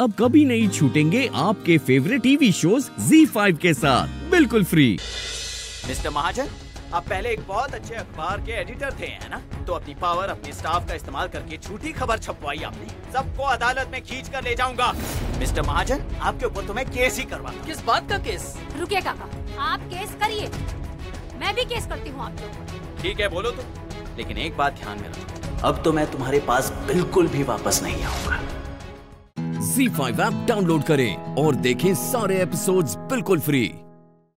अब कभी नहीं छूटेंगे आपके फेवरेट टीवी शोज Z5 के साथ बिल्कुल फ्री। मिस्टर महाजन, आप पहले एक बहुत अच्छे अखबार के एडिटर थे, है ना? तो अपनी पावर, अपने स्टाफ का इस्तेमाल करके झूठी खबर छपवाई आपने। सबको अदालत में खींच कर ले जाऊंगा। मिस्टर महाजन, आपके ऊपर तो मैं केस ही करवा। किस बात का केस? रुकिए काका, आप केस करिए, मैं भी केस करती हूँ आपके ऊपर। ठीक है, बोलो तो, लेकिन एक बात ध्यान में रखो, अब तो मैं तुम्हारे पास बिल्कुल भी वापस नहीं आऊँगा। Z5 ऐप डाउनलोड करें और देखें सारे एपिसोड्स बिल्कुल फ्री।